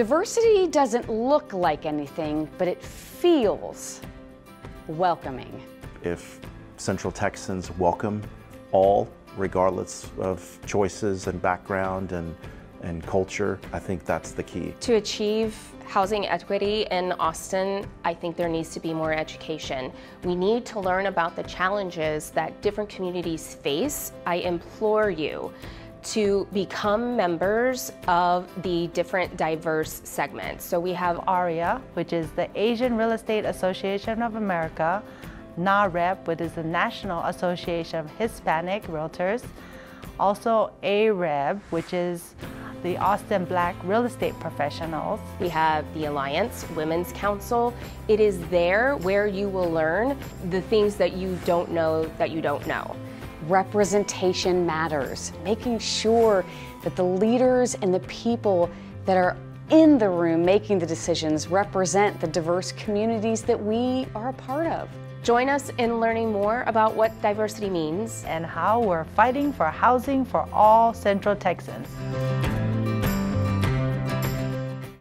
Diversity doesn't look like anything, but it feels welcoming. If Central Texans welcome all, regardless of choices and background and culture, I think that's the key. To achieve housing equity in Austin, I think there needs to be more education. We need to learn about the challenges that different communities face. I implore you to become members of the different diverse segments. So we have ARIA, which is the Asian Real Estate Association of America, NAREP, which is the National Association of Hispanic Realtors, also AREB, which is the Austin Black Real Estate Professionals. We have the Alliance Women's Council. It is there where you will learn the things that you don't know that you don't know. Representation matters. Making sure that the leaders and the people that are in the room making the decisions represent the diverse communities that we are a part of. Join us in learning more about what diversity means and how we're fighting for housing for all Central Texans.